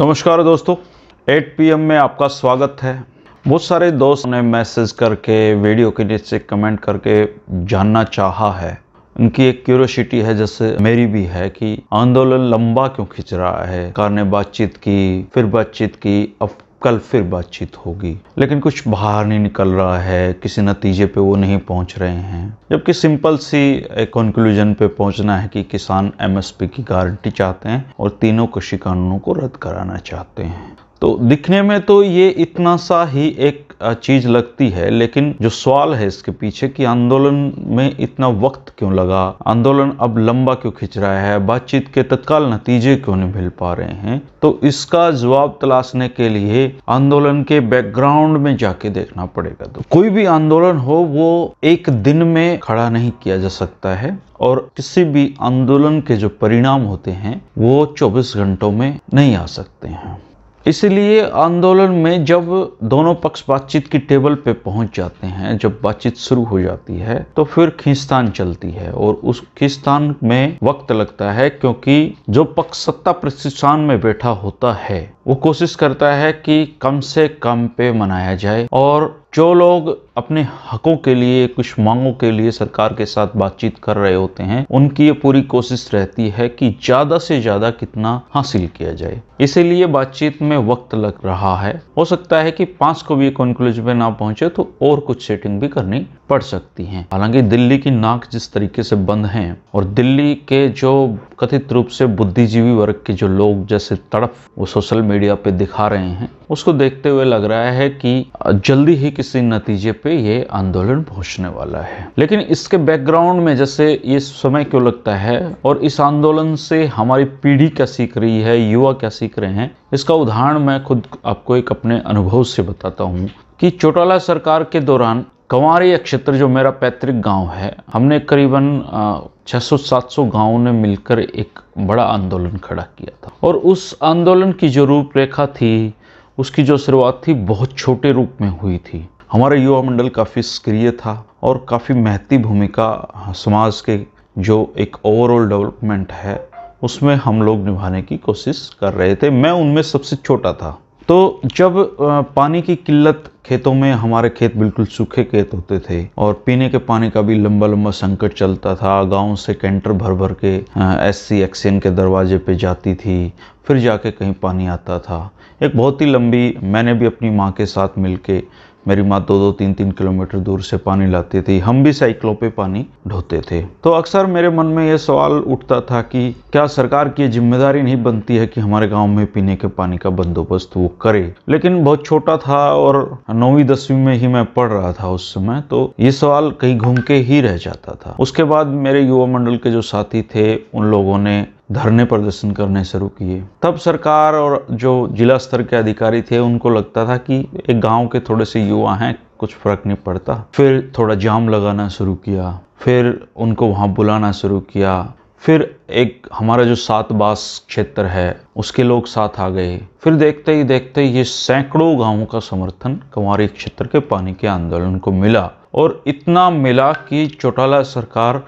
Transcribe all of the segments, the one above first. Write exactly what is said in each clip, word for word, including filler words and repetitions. नमस्कार दोस्तों, आठ पी एम में आपका स्वागत है। बहुत सारे दोस्त ने मैसेज करके, वीडियो के नीचे कमेंट करके जानना चाहा है। उनकी एक क्यूरियोसिटी है, जैसे मेरी भी है, कि आंदोलन लंबा क्यों खिंच रहा है। सरकार ने बातचीत की, फिर बातचीत की, अब कल फिर बातचीत होगी, लेकिन कुछ बाहर नहीं निकल रहा है, किसी नतीजे पे वो नहीं पहुंच रहे हैं। जबकि सिंपल सी एक कंक्लूजन पे पहुंचना है कि किसान एम एस पी की गारंटी चाहते हैं और तीनों कृषि कानूनों को रद्द कराना चाहते हैं। तो दिखने में तो ये इतना सा ही एक चीज लगती है, लेकिन जो सवाल है इसके पीछे कि आंदोलन में इतना वक्त क्यों लगा, आंदोलन अब लंबा क्यों खिंच रहा है, बातचीत के तत्काल नतीजे क्यों नहीं मिल पा रहे हैं, तो इसका जवाब तलाशने के लिए आंदोलन के बैकग्राउंड में जाके देखना पड़ेगा। तो कोई भी आंदोलन हो, वो एक दिन में खड़ा नहीं किया जा सकता है, और किसी भी आंदोलन के जो परिणाम होते हैं वो चौबीस घंटों में नहीं आ सकते हैं। इसलिए आंदोलन में जब दोनों पक्ष बातचीत की टेबल पे पहुंच जाते हैं, जब बातचीत शुरू हो जाती है, तो फिर खींचतान चलती है, और उस खींचतान में वक्त लगता है, क्योंकि जो पक्ष सत्ता प्रतिष्ठान में बैठा होता है वो कोशिश करता है कि कम से कम पे मनाया जाए, और जो लोग अपने हकों के लिए, कुछ मांगों के लिए सरकार के साथ बातचीत कर रहे होते हैं, उनकी ये पूरी कोशिश रहती है कि ज़्यादा से ज़्यादा कितना हासिल किया जाए। इसीलिए बातचीत में वक्त लग रहा है। हो सकता है कि पाँच को भी कंक्लूजन पे ना पहुंचे तो और कुछ सेटिंग भी करनी पड़ सकती है। हालांकि दिल्ली की नाक जिस तरीके से बंद है, और दिल्ली के जो कथित रूप से बुद्धिजीवी वर्ग के जो लोग जैसे तड़फ वो सोशल मीडिया पे दिखा रहे हैं, उसको देखते हुए लग रहा है कि जल्दी ही किसी नतीजे पे ये आंदोलन पहुंचने वाला है। लेकिन इसके बैकग्राउंड में जैसे ये समय क्यों लगता है, और इस आंदोलन से हमारी पीढ़ी क्या सीख रही है, युवा क्या सीख रहे हैं, इसका उदाहरण मैं खुद आपको एक अपने अनुभव से बताता हूँ कि चौटाला सरकार के दौरान कंवारी क्षेत्र, जो मेरा पैतृक गांव है, हमने करीबन छह सौ सात सौ गाँव ने मिलकर एक बड़ा आंदोलन खड़ा किया था, और उस आंदोलन की जो रूपरेखा थी, उसकी जो शुरुआत थी, बहुत छोटे रूप में हुई थी। हमारा युवा मंडल काफ़ी सक्रिय था और काफ़ी महती भूमिका समाज के जो एक ओवरऑल डेवलपमेंट है उसमें हम लोग निभाने की कोशिश कर रहे थे। मैं उनमें सबसे छोटा था। तो जब पानी की किल्लत, खेतों में हमारे खेत बिल्कुल सूखे खेत होते थे, और पीने के पानी का भी लंबा लंबा संकट चलता था, गाँव से कैंटर भर भर के एससी एक्सचेंज के दरवाजे पे जाती थी, फिर जाके कहीं पानी आता था। एक बहुत ही लंबी, मैंने भी अपनी माँ के साथ मिलके, मेरी माँ दो दो तीन तीन किलोमीटर दूर से पानी लाती थी, हम भी साइकिलों पे पानी ढोते थे। तो अक्सर मेरे मन में यह सवाल उठता था कि क्या सरकार की जिम्मेदारी नहीं बनती है कि हमारे गांव में पीने के पानी का बंदोबस्त वो करे। लेकिन बहुत छोटा था और नौवीं दसवीं में ही मैं पढ़ रहा था उस समय, तो ये सवाल कहीं घूम के ही रह जाता था। उसके बाद मेरे युवा मंडल के जो साथी थे, उन लोगों ने धरने प्रदर्शन करने शुरू किए। तब सरकार और जो जिला स्तर के अधिकारी थे, उनको लगता था कि एक गांव के थोड़े से युवा हैं, कुछ फर्क नहीं पड़ता। फिर थोड़ा जाम लगाना शुरू किया, फिर उनको वहां बुलाना शुरू किया, फिर एक हमारा जो सात बास क्षेत्र है उसके लोग साथ आ गए। फिर देखते ही देखते ये सैकड़ों गाँवों का समर्थन कंवारी क्षेत्र के पानी के आंदोलन को मिला, और इतना मिला कि चौटाला सरकार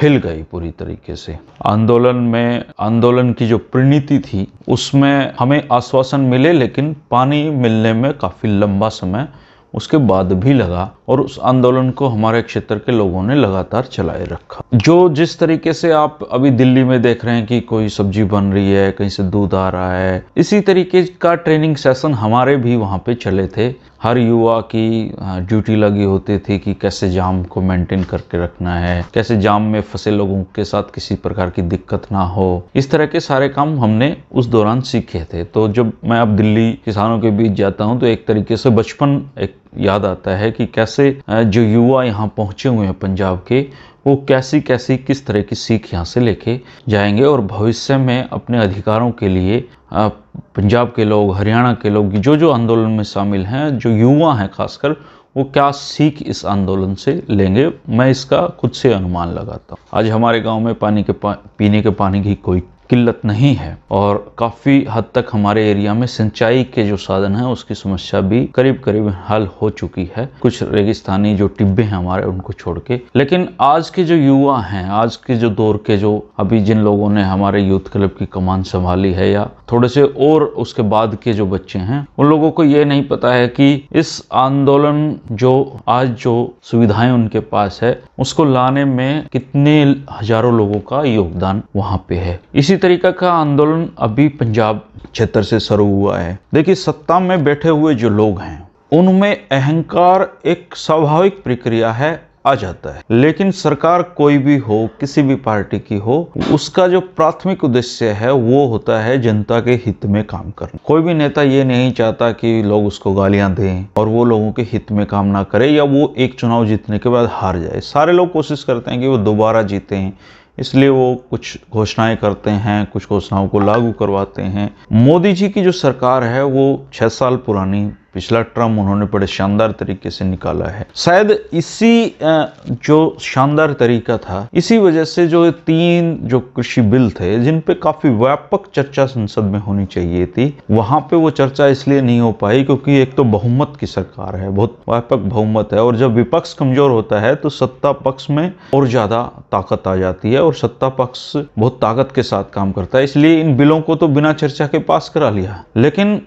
हिल गई पूरी तरीके से। आंदोलन में आंदोलन की जो परिणति थी उसमें हमें आश्वासन मिले, लेकिन पानी मिलने में काफ़ी लंबा समय उसके बाद भी लगा, और उस आंदोलन को हमारे क्षेत्र के लोगों ने लगातार चलाए रखा। जो जिस तरीके से आप अभी दिल्ली में देख रहे हैं कि कोई सब्जी बन रही है, कहीं से दूध आ रहा है, इसी तरीके का ट्रेनिंग सेशन हमारे भी वहाँ पे चले थे। हर युवा की ड्यूटी लगी होती थी कि कैसे जाम को मेंटेन करके रखना है, कैसे जाम में फंसे लोगों के साथ किसी प्रकार की दिक्कत ना हो। इस तरह के सारे काम हमने उस दौरान सीखे थे। तो जब मैं अब दिल्ली किसानों के बीच जाता हूँ तो एक तरीके से बचपन एक याद आता है कि कैसे जो युवा यहाँ पहुँचे हुए हैं पंजाब के, वो कैसी कैसी किस तरह की सीख यहाँ से लेके जाएंगे, और भविष्य में अपने अधिकारों के लिए पंजाब के लोग, हरियाणा के लोग, जो जो आंदोलन में शामिल हैं, जो युवा हैं खासकर, वो क्या सीख इस आंदोलन से लेंगे। मैं इसका खुद से अनुमान लगाता हूँ। आज हमारे गांव में पानी के पा, पीने के पानी की कोई किल्लत नहीं है और काफ़ी हद तक हमारे एरिया में सिंचाई के जो साधन हैं उसकी समस्या भी करीब करीब हल हो चुकी है, कुछ रेगिस्तानी जो टिब्बे हैं हमारे उनको छोड़ के। लेकिन आज के जो युवा हैं, आज के जो दौर के जो अभी जिन लोगों ने हमारे यूथ क्लब की कमान संभाली है या थोड़े से और उसके बाद के जो बच्चे हैं, उन लोगों को ये नहीं पता है कि इस आंदोलन जो आज जो सुविधाएं उनके पास है उसको लाने में कितने हजारों लोगों का योगदान वहाँ पे है। इसी तरीका का आंदोलन अभी पंजाब क्षेत्र से शुरू हुआ है। देखिए, सत्ता में बैठे हुए जो लोग हैं उनमें अहंकार एक स्वाभाविक प्रक्रिया है, आ जाता है। लेकिन सरकार कोई भी हो, किसी भी पार्टी की हो, उसका जो प्राथमिक उद्देश्य है वो होता है जनता के हित में काम करना। कोई भी नेता ये नहीं चाहता कि लोग उसको गालियां दें और वो लोगों के हित में काम ना करे या वो एक चुनाव जीतने के बाद हार जाए। सारे लोग कोशिश करते हैं कि वो दोबारा जीते हैं, इसलिए वो कुछ घोषणाएं करते हैं, कुछ घोषणाओं को लागू करवाते हैं। मोदी जी की जो सरकार है वो छह साल पुरानी, पिछला टर्म उन्होंने बड़े शानदार तरीके से निकाला है। शायद इसी जो शानदार तरीका था, इसी वजह से जो तीन जो कृषि बिल थे जिन पे काफी व्यापक चर्चा संसद में होनी चाहिए थी, वहां पे वो चर्चा इसलिए नहीं हो पाई क्योंकि एक तो बहुमत की सरकार है, बहुत व्यापक बहुमत है, और जब विपक्ष कमजोर होता है तो सत्ता पक्ष में और ज्यादा ताकत आ जाती है और सत्ता पक्ष बहुत ताकत के साथ काम करता है, इसलिए इन बिलों को तो बिना चर्चा के पास करा लिया। लेकिन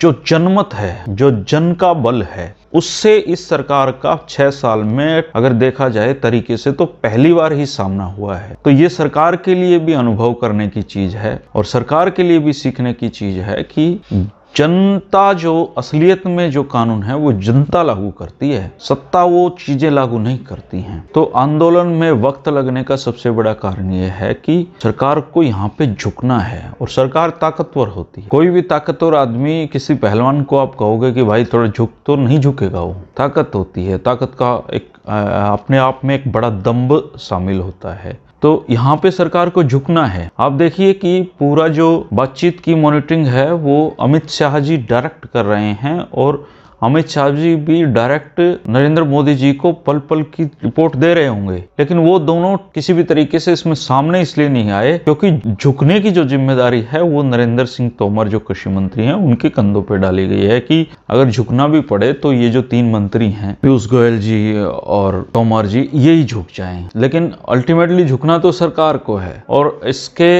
जो जनमत है, जो जन का बल है, उससे इस सरकार का छह साल में अगर देखा जाए तरीके से तो पहली बार ही सामना हुआ है। तो ये सरकार के लिए भी अनुभव करने की चीज है और सरकार के लिए भी सीखने की चीज है कि जनता जो असलियत में जो कानून है वो जनता लागू करती है, सत्ता वो चीजें लागू नहीं करती हैं। तो आंदोलन में वक्त लगने का सबसे बड़ा कारण यह है कि सरकार को यहाँ पे झुकना है और सरकार ताकतवर होती है। कोई भी ताकतवर आदमी, किसी पहलवान को आप कहोगे कि भाई थोड़ा झुक, तो नहीं झुकेगा वो। ताकत होती है, ताकत का एक अपने आप में एक बड़ा दम्भ शामिल होता है। तो यहाँ पे सरकार को झुकना है। आप देखिए कि पूरा जो बातचीत की मॉनिटरिंग है वो अमित शाह जी डायरेक्ट कर रहे हैं और अमित शाह जी भी डायरेक्ट नरेंद्र मोदी जी को पल पल की रिपोर्ट दे रहे होंगे। लेकिन वो दोनों किसी भी तरीके से इसमें सामने इसलिए नहीं आए क्योंकि झुकने की जो जिम्मेदारी है वो नरेंद्र सिंह तोमर जो कृषि मंत्री हैं उनके कंधों पर डाली गई है कि अगर झुकना भी पड़े तो ये जो तीन मंत्री हैं पीयूष गोयल जी और तोमर जी, ये ही झुक जाए। लेकिन अल्टीमेटली झुकना तो सरकार को है और इसके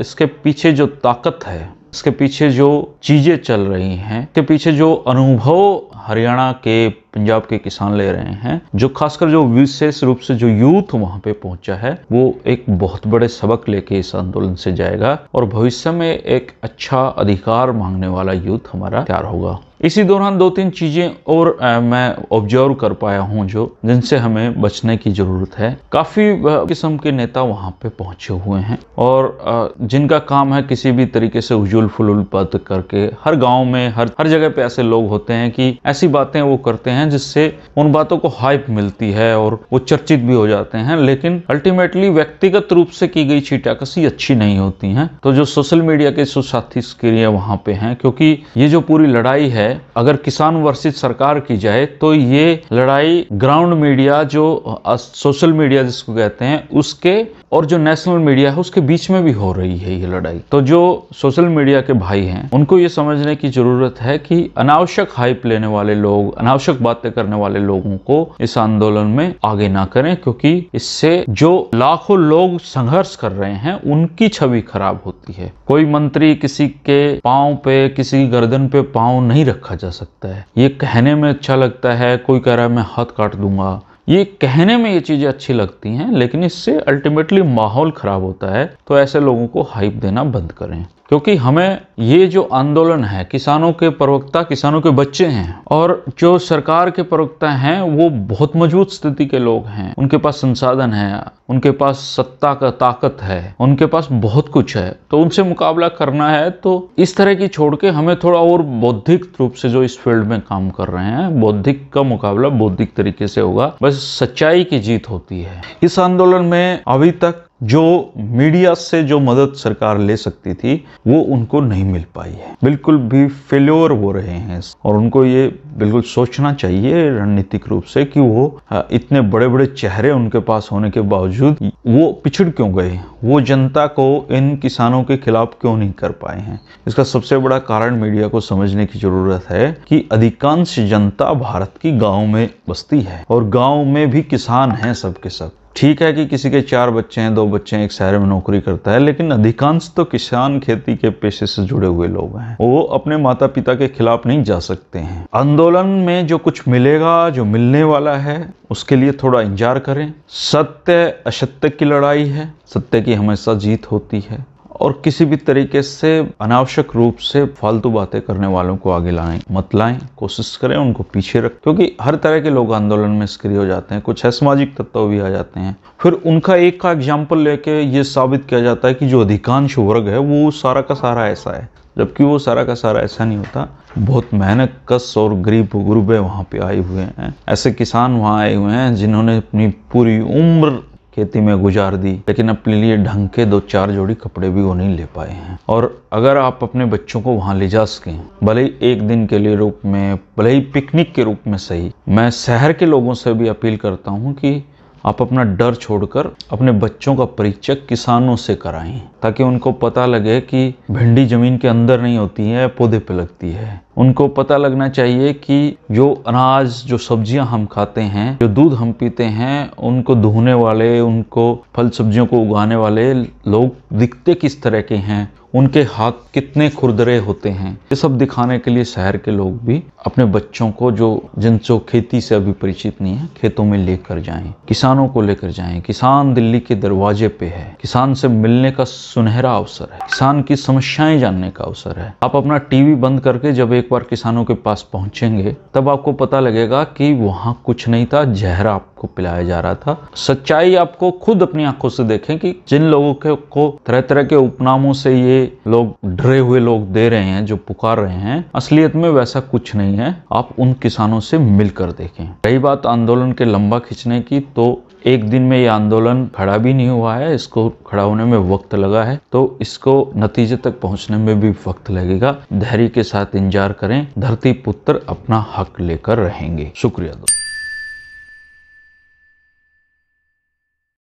इसके पीछे जो ताकत है, इसके पीछे जो चीजें चल रही हैं, इसके पीछे जो अनुभव हरियाणा के, पंजाब के किसान ले रहे हैं, जो खासकर जो विशेष रूप से जो यूथ वहां पे पहुंचा है, वो एक बहुत बड़े सबक लेके इस आंदोलन से जाएगा और भविष्य में एक अच्छा अधिकार मांगने वाला यूथ हमारा तैयार होगा। इसी दौरान दो तीन चीजें और आ, मैं ऑब्जर्व कर पाया हूं जो जिनसे हमें बचने की जरूरत है। काफी किस्म के नेता वहां पे पहुंचे हुए हैं और आ, जिनका काम है किसी भी तरीके से उजुल फुलुल बात करके, हर गांव में हर हर जगह पे ऐसे लोग होते हैं कि ऐसी बातें वो करते हैं जिससे उन बातों को हाइप मिलती है और वो चर्चित भी हो जाते हैं। लेकिन अल्टीमेटली व्यक्तिगत रूप से की गई छीटाकसी अच्छी नहीं होती है। तो जो सोशल मीडिया के सुसाथी सक्रिय वहां पे है, क्योंकि ये जो पूरी लड़ाई है अगर किसान वर्सेस सरकार की जाए तो ये लड़ाई ग्राउंड मीडिया जो सोशल मीडिया जिसको कहते हैं उसके और जो नेशनल मीडिया है उसके बीच में भी हो रही है ये लड़ाई। तो जो सोशल मीडिया के भाई हैं उनको ये समझने की जरूरत है कि अनावश्यक हाइप लेने वाले लोग, अनावश्यक बातें करने वाले लोगों को इस आंदोलन में आगे ना करें, क्योंकि इससे जो लाखों लोग संघर्ष कर रहे हैं उनकी छवि खराब होती है। कोई मंत्री किसी के पांव पे, किसी की गर्दन पे पांव नहीं रखा जा सकता है। ये कहने में अच्छा लगता है, कोई कह रहा है मैं हाथ काट दूंगा, ये कहने में ये चीजें अच्छी लगती हैं, लेकिन इससे अल्टीमेटली माहौल खराब होता है। तो ऐसे लोगों को हाइप देना बंद करें, क्योंकि हमें ये जो आंदोलन है, किसानों के प्रवक्ता किसानों के बच्चे हैं और जो सरकार के प्रवक्ता हैं वो बहुत मजबूत स्थिति के लोग हैं, उनके पास संसाधन है, उनके पास सत्ता का ताकत है, उनके पास बहुत कुछ है। तो उनसे मुकाबला करना है तो इस तरह की छोड़ के हमें थोड़ा और बौद्धिक रूप से जो इस फील्ड में काम कर रहे हैं, बौद्धिक का मुकाबला बौद्धिक तरीके से होगा, बस सच्चाई की जीत होती है। इस आंदोलन में अभी तक जो मीडिया से जो मदद सरकार ले सकती थी वो उनको नहीं मिल पाई है, बिल्कुल भी फेल्योर हो रहे हैं। और उनको ये बिल्कुल सोचना चाहिए रणनीतिक रूप से कि वो इतने बड़े बड़े चेहरे उनके पास होने के बावजूद वो पिछड़ क्यों गए, वो जनता को इन किसानों के खिलाफ क्यों नहीं कर पाए हैं। इसका सबसे बड़ा कारण मीडिया को समझने की जरूरत है कि अधिकांश जनता भारत की गाँव में बसती है और गाँव में भी किसान हैं सब के सब। ठीक है कि किसी के चार बच्चे हैं, दो बच्चे हैं, एक शहर में नौकरी करता है, लेकिन अधिकांश तो किसान खेती के पेशे से जुड़े हुए लोग हैं। वो अपने माता पिता के खिलाफ नहीं जा सकते हैं। आंदोलन में जो कुछ मिलेगा, जो मिलने वाला है, उसके लिए थोड़ा इंतजार करें। सत्य असत्य की लड़ाई है, सत्य की हमेशा जीत होती है। और किसी भी तरीके से अनावश्यक रूप से फालतू बातें करने वालों को आगे लाएं मत लाएं, कोशिश करें उनको पीछे रखें, क्योंकि हर तरह के लोग आंदोलन में सक्रिय हो जाते हैं, कुछ असामाजिक तत्व भी आ जाते हैं। फिर उनका एक का एग्जाम्पल लेके ये साबित किया जाता है कि जो अधिकांश वर्ग है वो सारा का सारा ऐसा है, जबकि वो सारा का सारा ऐसा नहीं होता। बहुत मेहनत कश और गरीब गुरबे वहाँ पे आए हुए हैं, ऐसे किसान वहाँ आए हुए हैं जिन्होंने अपनी पूरी उम्र खेती में गुजार दी, लेकिन अपने लिए ढंग के दो चार जोड़ी कपड़े भी वो नहीं ले पाए हैं। और अगर आप अपने बच्चों को वहाँ ले जा सकें, भले ही एक दिन के लिए रूप में, भले ही पिकनिक के रूप में सही, मैं शहर के लोगों से भी अपील करता हूँ कि आप अपना डर छोड़कर अपने बच्चों का परिचय किसानों से कराएं, ताकि उनको पता लगे कि भिंडी जमीन के अंदर नहीं होती है, पौधे पे लगती है। उनको पता लगना चाहिए कि जो अनाज, जो सब्जियां हम खाते हैं, जो दूध हम पीते हैं, उनको दूहने वाले, उनको फल सब्जियों को उगाने वाले लोग दिखते किस तरह के हैं, उनके हाथ कितने खुरदरे होते हैं। ये सब दिखाने के लिए शहर के लोग भी अपने बच्चों को, जो जिनको खेती से अभी परिचित नहीं है, खेतों में लेकर जाएं, किसानों को लेकर जाएं। किसान दिल्ली के दरवाजे पे है, किसान से मिलने का सुनहरा अवसर है, किसान की समस्याएं जानने का अवसर है। आप अपना टीवी बंद करके जब एक बार किसानों के पास पहुंचेंगे तब आपको पता लगेगा कि वहाँ कुछ नहीं था, जहर आपको पिलाया जा रहा था। सच्चाई आपको खुद अपनी आंखों से देखें कि जिन लोगों के को तरह तरह के उपनामों से ये लोग, डरे हुए लोग दे रहे हैं, जो पुकार रहे हैं, असलियत में वैसा कुछ नहीं है। आप उन किसानों से मिलकर देखें। रही बात आंदोलन के लंबा खींचने की, तो एक दिन में ये आंदोलन खड़ा भी नहीं हुआ है, इसको खड़ा होने में वक्त लगा है, तो इसको नतीजे तक पहुंचने में भी वक्त लगेगा। धैर्य के साथ इंतजार करें, धरती पुत्र अपना हक लेकर रहेंगे। शुक्रिया दोस्तों।